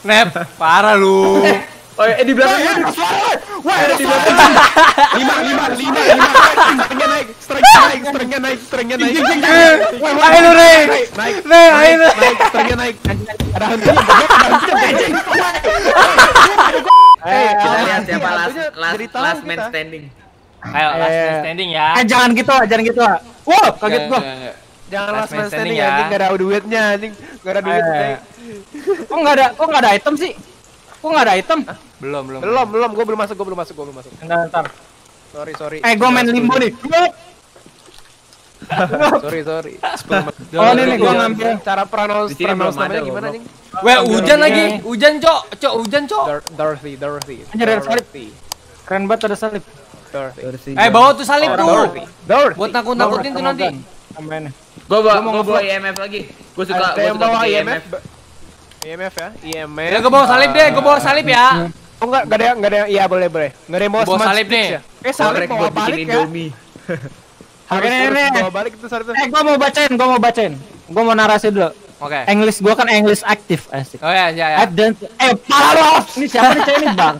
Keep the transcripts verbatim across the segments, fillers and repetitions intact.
Nep, parah lu. Oh, eh di belakangnya ada suara. Wah, ada di belakang. Lima, lima, lima, lima. Strengnya naik, strengnya naik, strengnya naik, strengnya naik. Ayo lu naik, naik, naik, naik, strengnya naik. Ada hantunya, ada hantunya. Eh, kita lihat siapa last, last man standing. Ayo, last man standing ya. Eh, jangan gitu, jangan gitu. Wah, kaget gua. Jangan last man standing ya, ini gak ada duitnya, ini gak ada duit. Kok gak ada, kok gak ada item sih? Kok gak ada item? Belum, belum, belum, belum, gue belum masuk, gue belum masuk, gue belum masuk. Entar, entar. Sorry, sorry. Eh, gue main limbo nih. Sorry, sorry. Oh, ini nih, gue ngambil cara Pranos, Pranos namanya gimana nih? Weh, hujan lagi, hujan cok, cok, hujan cok. Dorothy, Dorothy. Anjir, ada salib. Keren banget ada salib. Dorothy. Eh, bawa tuh salib tuh. Dorothy. Buat nakut-nakutin tuh nanti. Tambahin. Gue bawa I M F lagi. Gue suka bawa I M F. I M F ya? I M F. Ya gue bawa salib deh, gue bawa salib ya. Oh enggak, enggak ada, enggak ada. Iya boleh boleh. Enggak ada yang bawa salib nih. Eh salib mau balik ya? Harus bawa balik itu salib. Eh gue mau bacain, gue mau bacain. Gue mau narasi dulu. Oke. English gue kan English aktif asik. Oh ya ya ya. Eh parah ini siapa nih cewek ini bang?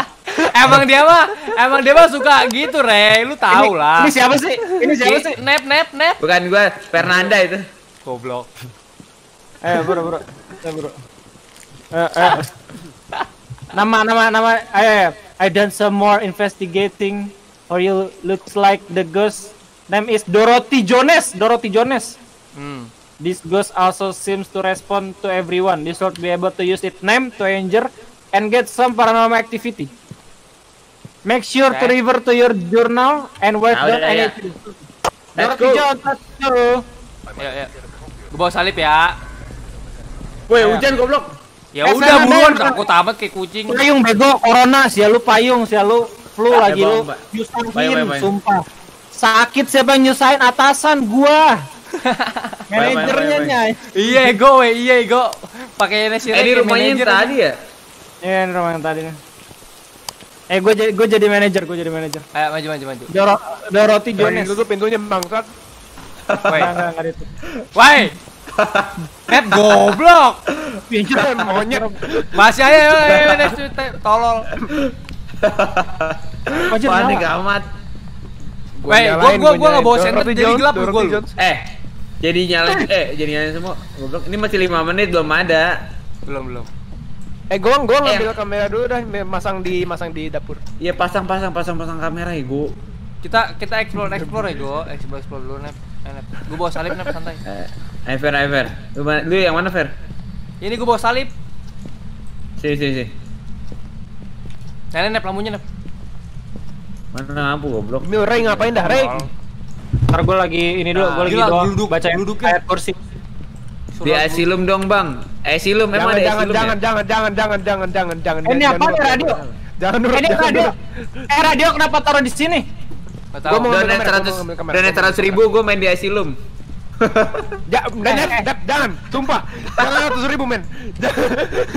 Emang dia mah, emang dia mah suka gitu Rey, lu tahu lah. Ini siapa sih? Ini siapa sih? Nep nep nep. Bukan gue, Fernanda itu. Goblok. Eh bro bro, eh bro. Nama, nama, nama. I, I done some more investigating. Or you looks like the ghost name is Dorothy Jones. Dorothy Jones. This ghost also seems to respond to everyone. This should be able to use its name to injure and get some paranormal activity. Make sure to refer to your journal and write down anything. Dorothy Jones, let's go. Ya, ya. Gue bawa salib ya. Woi, hujan goblok. Ya udah buruan, aku tamat kayak kucing. Payung bego, corona, sia lu payung, sia lu flu lagi lu. Nyusahin, sumpah. Sakit siapa nyusahin atasan gua. Manajernya nyai. Iya ego, iya ego. Pakainya si Rey. Eh, ini rumahnya yang tadi ya? Iya, ini rumah yang tadi nih. Eh, gua jadi gua jadi manajer, gua jadi manajer. Ayo maju maju maju. Dorothy Jones. Tutup pintunya bangsat. Woi. Woi. Net goblok. Pinjam monyet. Masih aja ya tolol. Panik amat. Woi, gua gua gua enggak bawa senter jadi gelap gua. Eh, jadi nyala eh jadi nyala semua. Goblok. Ini masih lima menit belum ada. Belum belum. Eh, gua gua ngambil kamera dulu dah, masang di masang di dapur. Iya, pasang pasang pasang pasang kamera ya, gua. Kita kita explore explore ya, gua. Explore explore dulu, Nep. Gua bawa salib, Nep, santai. Eh, Fer, Fer. Lu yang mana, Fer? Ini gue bawa salib. Si si si. Nah, Nep, lampunya Nep. Mana lampu goblok? Ini Rey ngapain dah, Rey? Ntar gue lagi ini dulu, gue lagi doang baca ayat kursi. Di asilum dong, Bang. Asilum emang ada asilum. Jangan jangan jangan jangan jangan jangan jangan jangan. Ini apa radio? Jangan dulu. Ini radio. Eh, radio kenapa taruh di sini? Gue mau donat seratus, donat seratus ribu, gue main di asilum. Jangan, jangan, sumpah, jangan ratus ribu men.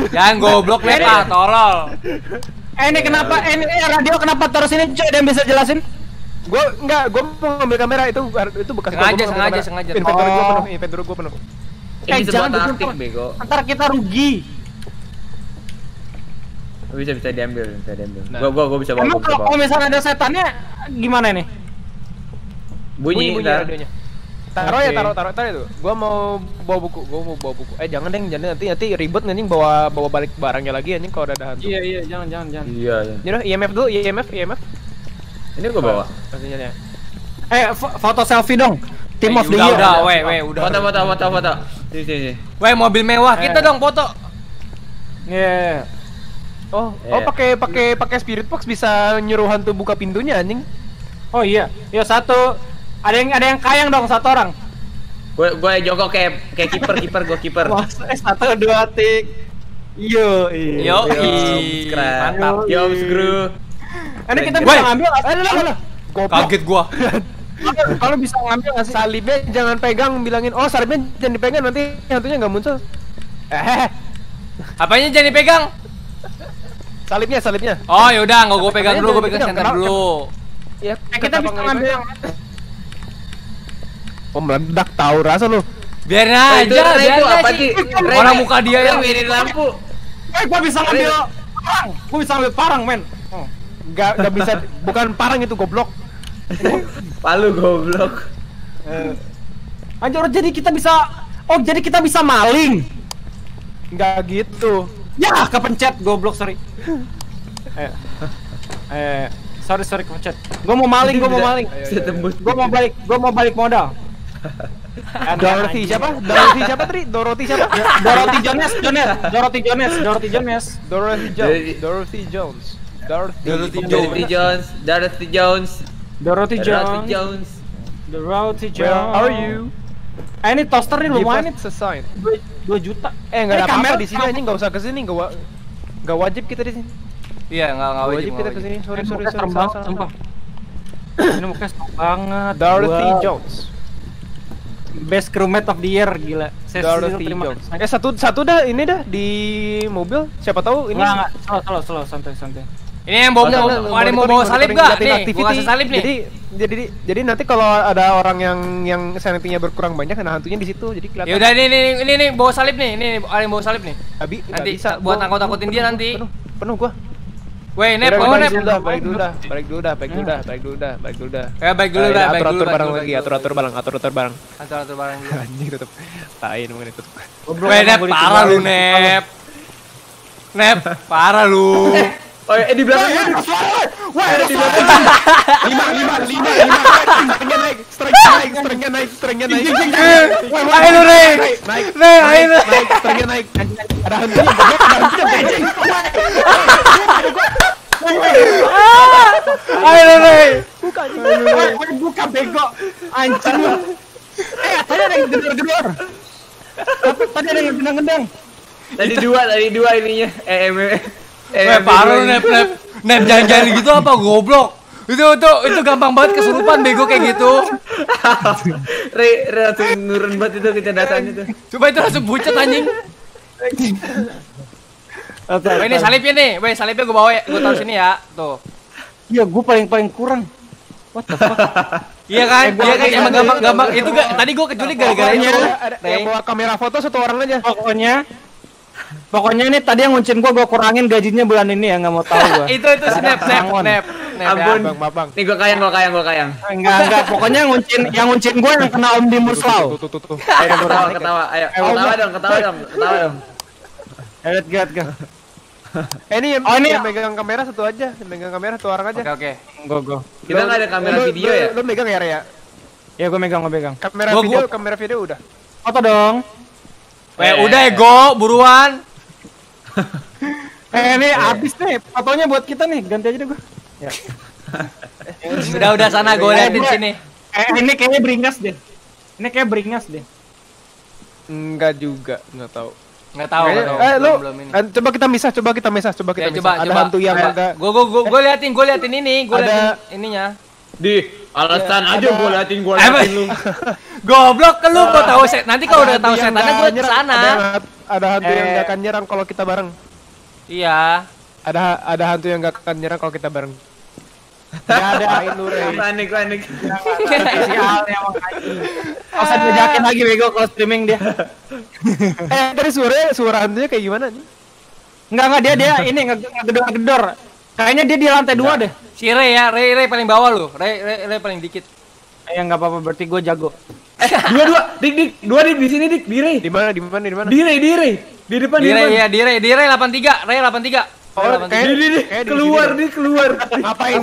Jangan goblok net ah, tolol. Eh ini kenapa? Eh ini radio kenapa taruh sini? Coba ada yang bisa jelasin? Gue enggak, gue mau ngambil kamera itu, itu bekas. Sengaja, sengaja, sengaja. Inventory gue penuh, inventory gue penuh. Eh jangan taktik bego. Ntar kita rugi. Bisa bisa diambil, bisa diambil. Gue gue gue bisa bawa. Emang kalau misalnya ada setannya gimana nih? Bunyi bunyi radionya. Taruh ya, taruh, taruh, taruh itu. Gua mau bawa buku, gua mau bawa buku. Eh jangan deng, jangan nanti nanti ribet nanti bawa bawa balik barangnya lagi anjing kalau ada hantu. Iya iya, jangan jangan jangan. Iya iya. Jadi I M F dulu, I M F, I M F. Ini gua bawa. Pastinya. Eh foto selfie dong. Team of the year. Udah, weh, weh, udah. Foto foto foto foto. Sini sini. Weh, mobil mewah kita dong foto. Iya. Oh, oh pakai pakai pakai spirit box bisa nyuruh hantu buka pintunya anjing. Oh iya. Ya satu. Ada yang ada yang kayang dong satu orang. Gue gue jongkok kayak kayak kiper kiper gue kiper. Satu dua tik. Yo yo mantap. Yo segru. Ini kita bisa ngambil. Kaget gue. Kalau bisa ngambil ngasih salibnya jangan pegang bilangin oh salibnya jangan dipegang nanti hantunya nggak muncul. Eh. Apanya jangan dipegang? Salibnya salibnya. Oh yaudah nggak gue pegang dulu gue pegang center dulu. Ya kita bisa ngambil. Oh meledak tahu rasa lu. Biarin aja, biarin aja sih. Orang muka dia yang mirip lampu. Eh, gua bisa ngambil parang. Gua bisa ngambil parang, men. Oh. Enggak, enggak bisa. Bukan parang itu, goblok. Palu, goblok. Eh. Anjir, jadi kita bisa Oh, jadi kita bisa maling. Enggak gitu. Ya, kepencet, goblok, sorry. Eh. Eh, sorry, sorry kepencet. Gua mau maling, gua mau maling. Gua mau balik, gua mau balik modal. Dorothy siapa? Dorothy siapa tadi? Dorothy siapa? Dorothy Jones, Jones, Dorothy Jones, Dorothy Jones, Dorothy Jones, Dorothy Jones, Dorothy Jones, Dorothy Jones, Dorothy Jones, Dorothy Jones. How are you? Eh, ini toaster nih lumayan nih. dua juta. Eh, nggak ada apa-apa di sini, nggak usah kesini, nggak nggak wajib kita di sini. Iya, nggak nggak wajib kita kesini. Sorry, sorry, sorry. Sampah. Ini mukanya serem banget. Dorothy Jones. Best crewmate of the year, gila. Saya terima kasih. Eh, satu satu dah ini dah di mobil. Siapa tahu ini. Enggak, slow slow santai santai. Ini yang bawa ada yang mau bawa salib enggak? Nih, gua kasih salib nih. Jadi jadi jadi nanti kalau ada orang yang yang sanitinya berkurang banyak, nah hantunya di situ jadi kelihatan. Ya udah ini ini ini bawa salib nih. Ini ada yang bawa salib nih. Abi, nanti buat takut-takutin dia nanti. Penuh gua. Weh, Nep, oh Nep, balik dulu dah, balik dulu dah, balik dulu dah, balik dulu dah, balik dulu dah. Eh, balik dulu dah, balik dulu. Atur-atur barang lagi, atur-atur barang, atur-atur barang. Atur-atur barang. Anjing tutup. Tain mungkin itu. Weh, Nep, parah lu, Nep. Nep, parah lu. Oh, eh di belakang ini. Wah, ada di belakang. lima lima lima lima. Strengnya naik, strengnya naik, strengnya naik, strengnya naik. Wah, ayo naik. Naik. Naik, naik, strengnya naik. Ada hantu, ada hantu. Ayo nih. Buka anjing. Buka bego. Anjing lu. Eh, tadi ada yang gedor-gedor. Tapi tadi ada yang gendang-gendang. Tadi dua, tadi dua ininya. Eh, eh baru nep nep. Nep jangan-jangan gitu apa goblok. Itu itu itu gampang banget kesurupan bego kayak gitu. Re langsung nurun banget itu kecerdasannya tuh. Coba itu langsung bucet anjing. Wah, ini salibnya nih, wah salibnya gue bawa ya, gue taruh sini ya, tuh. Iya, gue paling paling kurang. What the fuck? Iya kan, iya kan, emang gampang-gampang. Itu gak, tadi gue keculik gara-gara itu. Yang bawa kamera foto satu orang aja. Pokoknya, pokoknya ini tadi yang nguncin gue, gue kurangin gajinya bulan ini ya, nggak mau tahu gue. Itu itu snap, snap, snap, abon, bang, nih gue kayang, gue kayang, gue kayang. Enggak, enggak. Pokoknya nguncin, yang nguncin gue yang kena Om Dimus Lau. Tuh, tuh, tuh, tuh. Ayo ketawa, ketawa, ayo, ketawa dong, ketawa dong, ketawa dong. Edit gak, gak. Eh, ini yang, oh, ini yang megang kamera satu aja, yang megang kamera satu orang aja. Oke, okay, oke. Okay. Go, go. Kita nggak ada kamera lo, video lo, ya? Lo megang ya, Raya? Ya, gue megang, gue megang. Kamera gua, video, gua. kamera video udah. Foto dong. Eh, eh udah ya, go, buruan. eh, ini eh. abis nih, fotonya buat kita nih, ganti aja deh gue. Ya. udah, udah sana, gue liatin sini. Eh, ini kayaknya beringas deh. Ini kayak beringas deh. Enggak juga, nggak tahu. Nggak tahu, nggak tahu. Eh, lu, coba kita misah, coba kita misah, coba kita ya, misah. Coba, ada coba. hantu yang ya. ada. Gue, gue, gue, gue liatin, gue liatin ini, gue ada... liatin ininya. Di alasan ya, aja ada... gue liatin, gue liatin lu. Goblok, lu mau tahu set? Nanti kalau udah tahu setannya gue kesana. Ada, ada hantu eh. yang nggak akan nyerang kalau kita bareng. Iya. Ada, ada hantu yang nggak akan nyerang kalau kita bareng. Gak ada lu, panik, panik. Sialnya makanya. Kau sampai jaket lagi bego kalau streaming dia. Eh, dari suara suara hantunya kayak gimana nih? Enggak enggak dia dia ini ngegedor-gedor. Kayaknya dia di lantai dua deh. Si Rey ya, Rey Rey paling bawah lu. Rey Rey paling dikit. Eh, enggak apa-apa berarti gue jago. Dua dua, dik dik, dua dik di sini dik, di Rey. Di mana? Di mana? Di mana? Di Rey, di Rey. Di depan di Rey. Iya, di Rey, di Rey delapan tiga, Rey delapan tiga. Oh, kayak ini nih, keluar nih, keluar. Ngapain?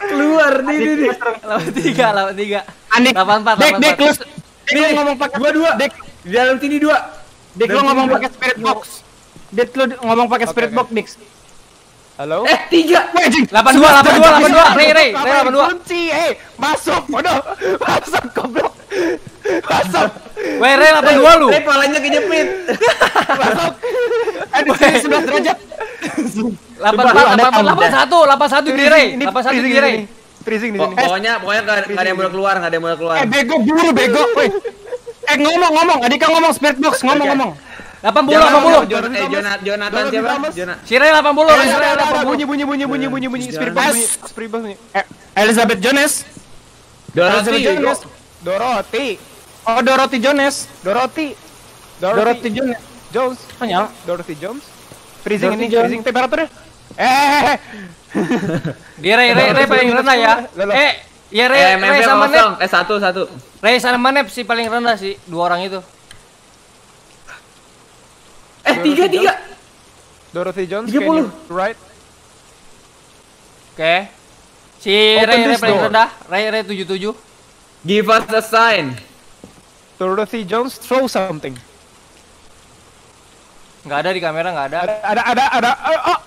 Keluar nih, nih, nih. delapan tiga, delapan tiga. delapan empat, delapan empat. Dek, dek, lu. Dek, lu ngomong pakai dua dua. Dek, di dalam sini dua. Dek, lu ngomong pakai spirit box. Dek, lu ngomong pakai spirit box, Nix. Halo? Eh, tiga. delapan dua, delapan dua, delapan dua. Rey, Rey, Rey delapan dua. Kunci, eh. Masuk, bodoh. Masuk, goblok. Masuk. Weh, Rey delapan dua lu. Rey, palanya kejepit. Masuk. Aduh, sebelas derajat. delapan empat, delapan empat, delapan satu, delapan satu di Rey. delapan satu di Rey. Freezing di sini. Pokoknya pokoknya enggak ada yang boleh keluar, enggak ada yang boleh keluar. Eh, bego buru bego. Eh, ngomong-ngomong, Adika ngomong spirit box, ngomong-ngomong. delapan puluh, delapan puluh. Eh, Jonathan siapa? Jonathan. Si Rey delapan puluh. Bunyi bunyi bunyi bunyi bunyi bunyi spirit box. Spirit box. Eh, Elizabeth Jones. Dorothy Jones. Dorothy. Oh, Dorothy Jones. Dorothy. Dorothy Jones. Jones, oh, nyala. Dorothy Jones, freezing Dorothy ini, Jones. Freezing temperature. Eh, dia Ray Ray Ray paling rendah ya. Eh, ya Ray Ray sama Nep. Eh satu satu. Ray sama Nep sih paling rendah sih dua orang itu. Eh tiga tiga. Dorothy Jones. Tiga puluh. Right. Oke. Si Ray Ray paling rendah. Ray Ray tujuh tujuh. Give us a sign. Dorothy Jones throw something. Nggak ada di kamera, nggak ada. Ada, ada, ada. Oh.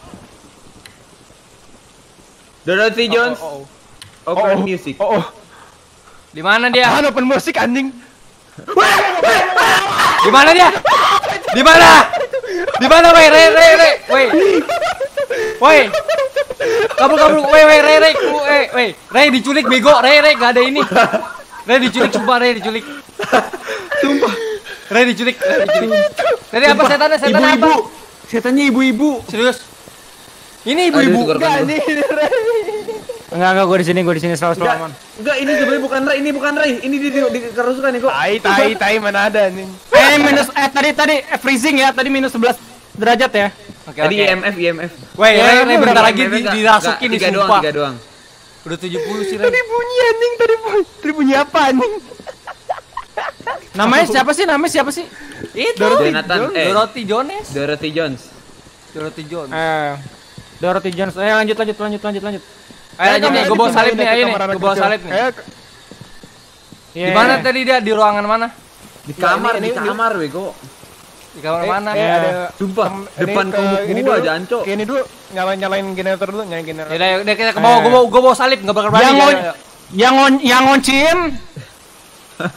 Dorothy Jones. Open music. Oh, di mana dia? Open music anjing. Di mana dia? Di mana? Di mana? Wei, Rey, Rey, Rey, Wei, Wei. Kabur, kabur. Wei, Wei, Rey, Rey, Wei, Wei. Rey diculik bego. Rey, Rey, nggak ada ini. Rey diculik, sumpah Rey diculik. Sumpah. Rey diculik. Dari apa setannya? Setan apa? Setannya ibu-ibu. Serius? Ini ibu-ibu. Enggak, ini Rey. Enggak, enggak, gue di sini, gue di sini selalu selalu aman. Enggak, ini sebenarnya bukan Rey, ini bukan Rey. Ini di dikerusukan nih kok. Tai, tai, tai mana ada nih. Eh, minus eh tadi tadi freezing ya, tadi minus sebelas derajat ya. Oke, tadi I M F, I M F. Weh, Rey bentar lagi dirasukin nih sumpah. tiga doang, tiga doang. Udah tujuh puluh sih Rey. Tadi bunyi anjing, tadi bunyi. Tadi bunyi apa anjing? Namanya siapa sih? Namanya siapa sih? Itu Dorothy Jones. Dorothy Jones. Dorothy Jones. Eh, Dorothy Jones. Eh, lanjut lanjut lanjut lanjut lanjut. Ayo nih, gue bawa salib nih, ayo nih, gue bawa salib nih. Di mana tadi dia? Di ruangan mana? Di kamar, di kamar bego. Di kamar mana? Sumpah, depan kamu gua janco. Kayak ini dulu, nyalain nyalain generator dulu, nyalain generator. Ya udah kita ke bawah, gue bawa gue bawa salib, enggak bakal berani. Yang ngon yang ngoncin.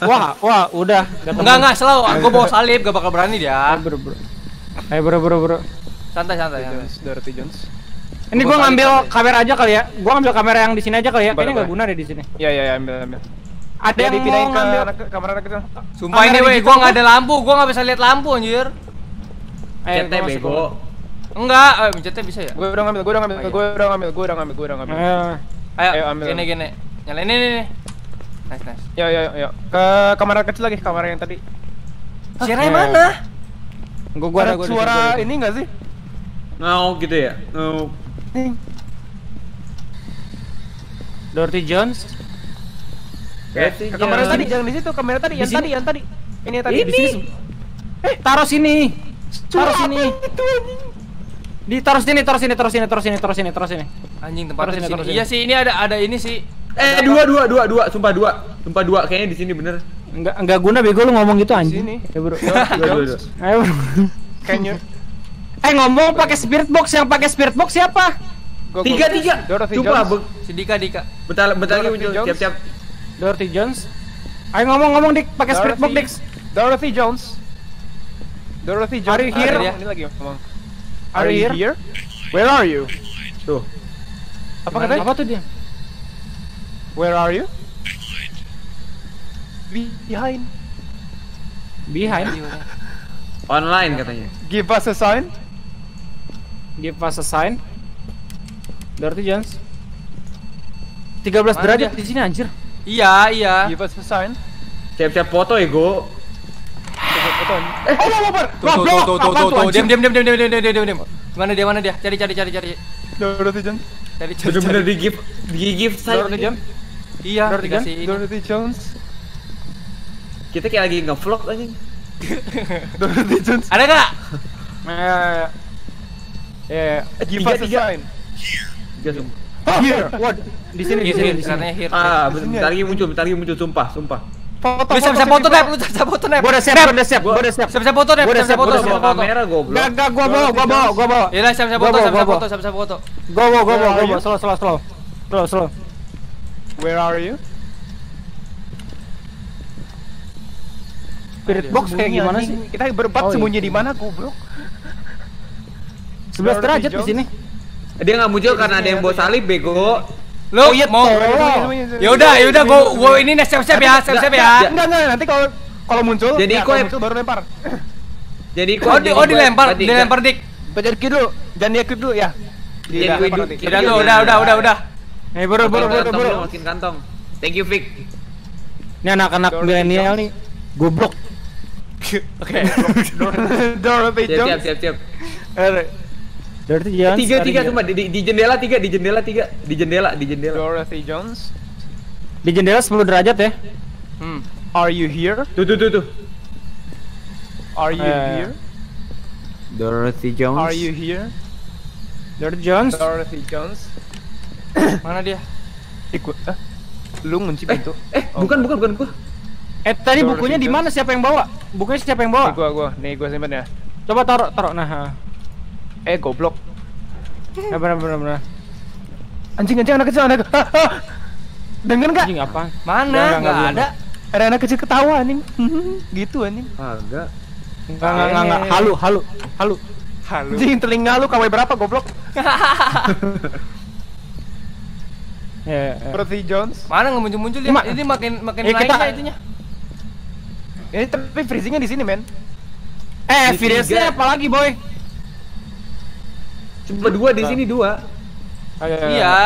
Wah, wah, udah. Enggak, enggak, selalu aku bawa salib, gak bakal berani dia. Bro, bro. Ayo bro, bro, bro. Santai, santai. Dorothy Jones. Ini gua ngambil kamera aja kali ya. Gua ngambil kamera yang di sini aja kali ya. Kayaknya enggak guna deh di sini. Iya, iya, ambil, ambil. Ada yang dipindahin ke kamera anak kecil. Sumpah ini weh, gua enggak ada lampu, gua enggak bisa lihat lampu anjir. Ayo, bego. Enggak, eh mencetnya bisa ya? Gua udah ngambil, gua udah ngambil, gua udah ngambil, gua udah ngambil, gua udah ngambil. Ayo, ambil. Gini, gini. Nyalain ini nih. Nice, nice. Yo, yo, yo, ke kamar kecil lagi, kamar yang tadi. Si Rey mana? Gua gua ada suara ini enggak sih? Ngau gitu ya? Ngau. Dorothy Jones. Ke kamar tadi, jangan di situ, kamera tadi, yang tadi, yang tadi. Ini tadi di sini. Eh, taruh sini. Taruh sini. Di taruh sini, taruh sini, taruh sini, taruh sini, taruh sini, taruh sini. Anjing tempat di sini. Iya sih, ini ada ada ini sih. Eh dua dua dua dua sumpah dua sumpah dua kayaknya di sini bener enggak enggak guna bego lu ngomong gitu anjing ya bro. Ayo bro kayaknya eh ngomong pakai spirit box yang pakai spirit box siapa tiga tiga coba si Dika Dika betal betal siap siap Dorothy Jones ayo ngomong ngomong dik pakai spirit box dik Dorothy Jones Dorothy Jones are you here ini lagi ngomong are you here where are you tuh apa katanya apa tuh dia where are you? Behind. Behind. Online katanya. Give us a sign. Give us a sign. Dorothy Jones. tiga belas derajat di sini anjir. Iya, iya. Give us a sign. Tiap-tiap foto ego. Tiap-tiap foto. Eh, lapor. Lapor. Tuh, tuh, tuh, tuh. Diam, diam, diam, diam, diam, diam, diam, diam. Mana dia, mana dia? Cari, cari, cari, cari. Dorothy Jones. Cari, cari, cari. Bener-bener di gift, di gift sign. Dorothy Jones. Iya, Dorothy Jones. Kita kayak lagi nge-vlog anjing. Dorothy Jones. Ada enggak? Eh, give us a sign. Here. What? Di sini, di sini, di sini. Ah, bentar lagi muncul, bentar lagi muncul sumpah, sumpah. Foto. Bisa bisa foto nap, lu bisa foto nap. Gua udah siap, udah siap, gua udah siap. Bisa bisa foto nap, bisa foto sama kamera goblok. Enggak, gua bawa, gua bawa, gua bawa. Yalah, siap siap foto, siap siap foto, siap siap foto. Gua bawa, gua bawa, gua bawa. Slow, slow, slow. Slow, slow. Where are you? Spirit box kayak gimana sih? Kita berempat sembunyi di mana, goblok? sebelas derajat di sini. Dia nggak muncul karena ada yang bawa salib, bego. Lo mau? Ya udah, ya udah, gua gua ini siap-siap ya, siap-siap ya. Enggak, enggak, nanti kalau kalau muncul, jadi ikut baru lempar. Jadi ikut. Oh, dilempar, dilempar dik. Pencet dulu, jangan diaktif dulu ya. Udah, udah, udah, udah, udah. Eh bro bro bro bro makin kantong. Thank you Vic. Ini anak-anak milenial nih. Goblok. Oke. Dorothy Jones. Siap siap siap. Dorothy Jones. Tiga tiga cuma di, di jendela tiga di jendela tiga di jendela di jendela. Dorothy Jones. Di jendela sepuluh derajat ya. Hmm. Are you here? Tuh tuh tuh tuh. Are you uh, here? Dorothy Jones. Are you here? Dorothy Jones. Dorothy Jones. Mana dia? Ikut. Eh, lu ngunci pintu. Eh, eh oh. bukan bukan bukan gua. Eh tadi Dorothy bukunya di mana? Siapa yang bawa? Bukunya siapa yang bawa? Nih gua gua. Nih gua simpen ya. Coba taruh taruh nah. Eh goblok. Ya benar benar benar. Anjing anjing anak kecil anak. Dengar enggak? Anjing apa? Mana? Enggak ada. Ada anak kecil ketawa anjing. Gitu anjing. Agak. Enggak enggak enggak. Halu halu halu. Halu. Anjing telinga lu K W berapa goblok? Ya, yeah, Dorothy yeah. Jones. Mana nggak muncul-muncul dia? Ma ini makin makin yeah, naik kita... itunya. Ini tapi freezingnya di sini, men. Eh, freezingnya apalagi, boy? Coba dua di sini dua. Ah, iya. iya.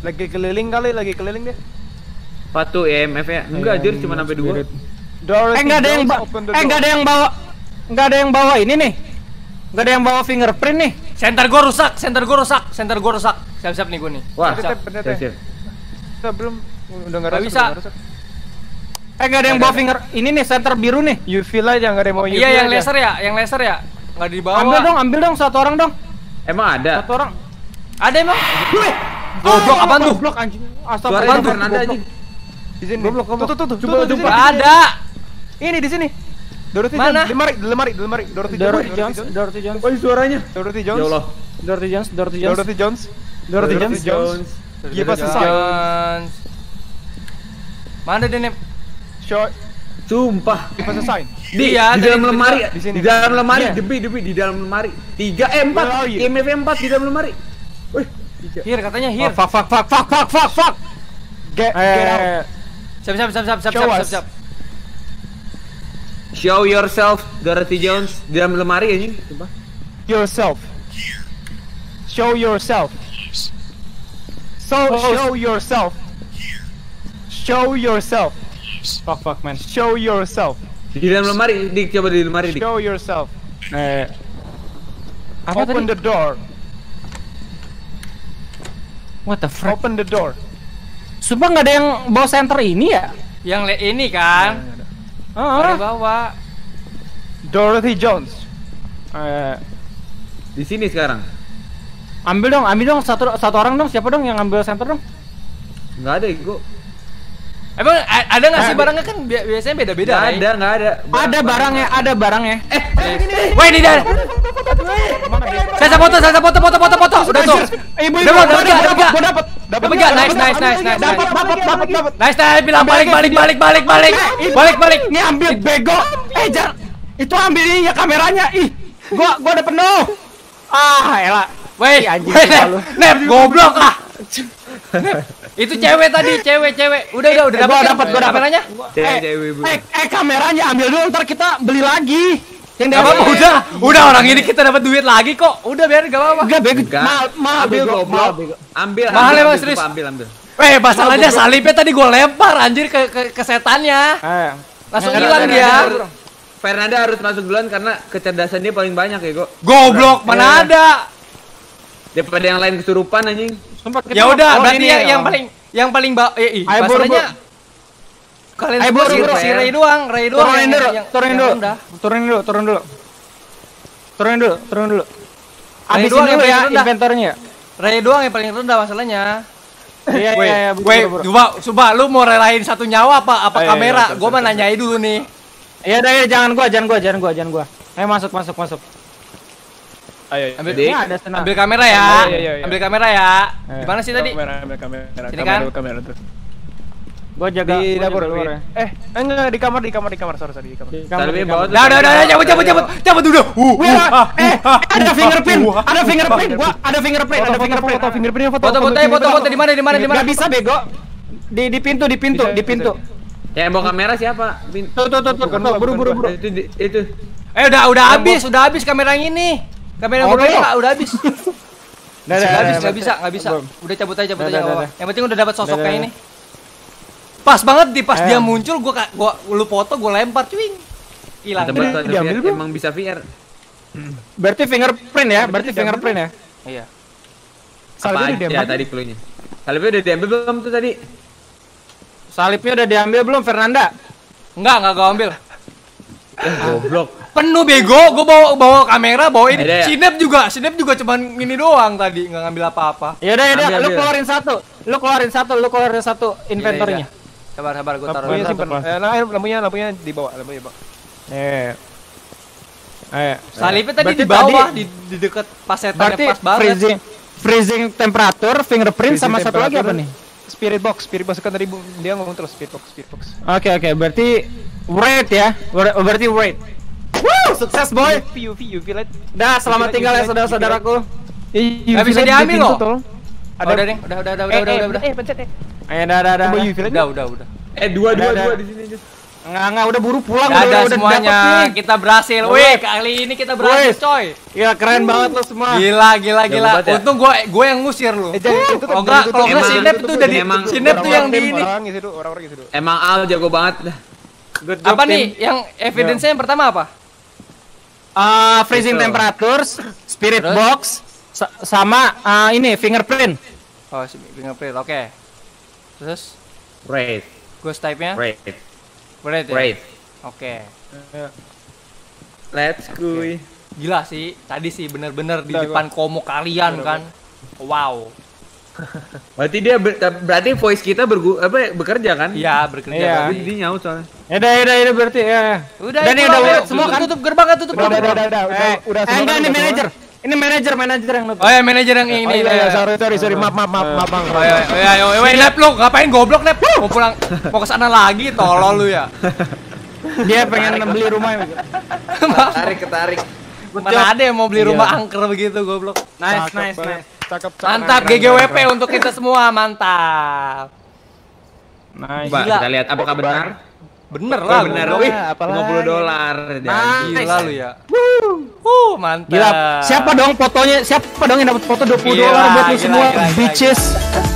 Lagi keliling kali, lagi keliling deh. Patu I M F ya? Enggak, anjir, cuma sampai dua. Eh, enggak ada yang eh enggak ada yang bawa enggak ada yang bawa ini nih. Enggak ada yang bawa fingerprint nih. Center gua rusak, center gua rusak, center gua rusak. Siap-siap nih gua nih. Wah, siap. Siap. Kita belum udah enggak bisa. Eh enggak ada yang bawa finger. Ini nih center biru nih. U V light yang enggak ada mau U V. Iya, yang laser ya, yang laser ya. Enggak dibawa. Ambil dong, ambil dong satu orang dong. Emang ada? Satu orang. Ada emang? Wih. Goblok apaan tuh? Goblok anjing. Astagfirullah Fernanda anjing. Di sini. Goblok, goblok. Tuh tuh tuh. Coba jumpa ada. Ini di sini. Dorothy Jones, di lemari, di lemari, di lemari. Dorothy Jones, Dorothy Jones. Oh, suaranya. Dorothy Jones. Ya Allah. Dorothy Jones, Dorothy Jones. Dorothy Jones. Dorothy Jones. Give us a sign. Mana dia, Nep? Shot. Sumpah. Give us a sign. Di dalam lemari, di dalam lemari, debi, debi di dalam lemari. tiga eh empat. I M F empat di dalam lemari. Wih. Here katanya here. Fuck fuck fuck fuck fuck fuck fuck. Get out. Siap siap siap siap siap siap. Show yourself, Dorothy Jones. Di dalam lemari aja nih, coba. Yourself. Show yourself. So show yourself. Show yourself. Fuck fuck man. Show yourself. Di dalam lemari, Dik, coba di lemari, Dik. Show yourself. Eh. Open the door. What the fuck? Open the door. Sumpah nggak ada yang bawa center ini ya? Yang le ini kan? Ah, bawa Dorothy Jones. Eh, di sini sekarang. Ambil dong, ambil dong satu satu orang dong. Siapa dong yang ambil center dong? Enggak ada, Igo. Emang ada nggak sih barangnya kan biasanya beda-beda. Enggak ada, enggak ada. Ada barangnya, ada barangnya. Eh, woi ini dia. Saya foto, saya foto, foto, foto, foto. Udah tuh. Ibu ibu dapat enggak? Dapat. Dapat enggak? Nice, nice, nice, nice. Dapat, dapat, dapat, dapat. Nice, nice. Bilang balik, balik, balik, balik, balik. Balik, balik. Ini ambil bego. Eh, jar. Itu ambilnya kameranya. Ih. Gua gua udah penuh. Ah, elah. Woi, anjing lu. Nep, goblok ah. Itu cewek tadi, cewek, cewek. Udah, udah, udah dapat. Dapat gua kameranya. Eh, eh kameranya ambil dulu ntar kita beli lagi. Yang gak apa-apa, udah, udah orang ini kita dapat duit lagi kok. Udah biarin gak apa-apa. Enggak bego. Mahal, mahal bego. Ambil. Mahal emang serius. Ambil, ambil. Eh, masalahnya salibnya tadi gue lempar anjir ke ke, ke setannya. Eh. Langsung hilang dia. Fernanda harus masuk duluan karena kecerdasan dia paling banyak ya, Go. Goblok, mana ada. Daripada yang lain kesurupan anjing. Ya udah, berarti yang paling yang paling eh masalahnya kalian semua si Ray doang, Ray doang turunin dulu, turunin dulu, turunin dulu, turunin dulu turunin dulu, turunin dulu abis ini dulu ya inventornya Ray doang yang paling rendah masalahnya. Iya, iya, iya, buru-buru coba, lu mau relain satu nyawa apa? Apa kamera? Gua mah nanyai dulu nih. Iya, iya, jangan gua, jangan gua, jangan gua, jangan gua ayo masuk, masuk, masuk ayo, ambil kamera ya ambil kamera ya dimana sih tadi? Ambil kamera, ambil kamera ambil kamera tuh gua jaga di dapur luar. Eh, enggak di kamar, di kamar, di kamar, sorry, sorry di kamar. Tapi bawa. Dah, dah, dah, cabut, cabut, cabut. Cabut dulu. Eh, ada fingerprint. Ada fingerprint. Gua ada fingerprint, ada fingerprint. Foto fingerprint, foto. Foto, foto, foto di mana? Di mana? Di mana? Enggak bisa bego. Di di pintu, di pintu, di pintu. Ya, yang bawa kamera siapa? Tuh, tuh, tuh, buru, buru, buru. Itu itu. Eh, udah, udah habis, udah habis kamera yang ini. Kamera yang ini udah habis. Udah habis, enggak bisa, enggak bisa. Udah cabut aja, cabut aja. Yang penting udah dapat sosoknya ini. Pas banget di pas eh. dia muncul gua gua lu foto gua lempar cuing. Hilang. Emang bisa V R. Berarti fingerprint ya? Berarti fingerprint ya? Iya. Salib udah ya, tadi cluenya. Salibnya udah diambil belum tuh tadi? Salibnya udah diambil belum Fernanda? Enggak, enggak gua ambil. Goblok. Penuh bego, gua bawa bawa kamera, bawa ini. Snap juga, snap juga cuman ini doang tadi, enggak ngambil apa-apa. Ya udah, ya udah, lu keluarin satu. Lu keluarin satu, lu keluarin satu inventornya. Sabar, sabar, gua taruh. Eh, lampunya, lampunya di bawah, lampunya di bawah. Eh. Eh, salibnya tadi di bawah, di di dekat pas setannya pas banget. Freezing, freezing temperatur, fingerprint sama satu lagi apa nih? Spirit box, spirit box kan tadi dia ngomong terus spirit box, spirit box. Oke, oke, berarti wait ya. Berarti wait. Woo, sukses boy. U V, U V light. Dah, selamat tinggal ya saudara-saudaraku. Enggak bisa diambil loh. Ada deh, udah udah udah udah udah udah. Eh, pencet deh. Ayo, udah udah udah. Udah udah udah. Eh, dua dua dua di sini aja. Enggak, enggak, udah buru pulang udah udah semuanya. Kita berhasil. Wih, kali ini kita berhasil, coy. Iya, keren banget lo semua. Gila, gila, gila. Untung gua gua yang ngusir lo. Eh, kalau enggak kalau enggak sinep tuh dari sinep tuh yang di ini. Emang Al jago banget dah. Apa nih yang evidence-nya yang pertama apa? Uh, freezing temperature, spirit Terus? box, sa sama uh, ini fingerprint. Oh, fingerprint, oke. Okay. Terus? Raid. Ghost type-nya? Raid. Raid. Ya? Raid. Oke. Okay. Let's go. Okay. Gila sih, tadi sih bener-bener di depan komo kalian kan. Wow. Berarti dia ber berarti voice kita bergu apa bekerja kan? Iya, bekerja. Iya. Tapi dia nyaut soalnya. Ya udah, udah, udah berarti ya. Udah. Dan ini udah semua kan tutup gerbang kan tutup. Udah, udah, udah, udah. Udah semua. Ini manajer. Ini manajer, manajer yang nutup. Oh ya, manajer yang ini. Iya, sorry, sorry, sorry. Maaf, maaf, maaf, Bang. Oh ya, oh ya, oh ya. Nep lu, ngapain goblok Nep? Mau pulang, mau ke sana lagi tolol lu ya. Dia pengen beli rumah. Tarik, ketarik. Mana ada yang mau beli rumah angker begitu goblok. Nice, nice, nice. Cakep, cakep, mantap nah, G G W P keren, keren. Untuk kita semua mantap. Nice. Ba, kita lihat apakah benar? Bener lah, bener. lima puluh dolar. Gila lu ya. Wuh, mantap. Gila. Siapa dong fotonya? Siapa dong yang dapat foto dua puluh dolar buat lu semua? Gila, gila, bitches. Gila, gila.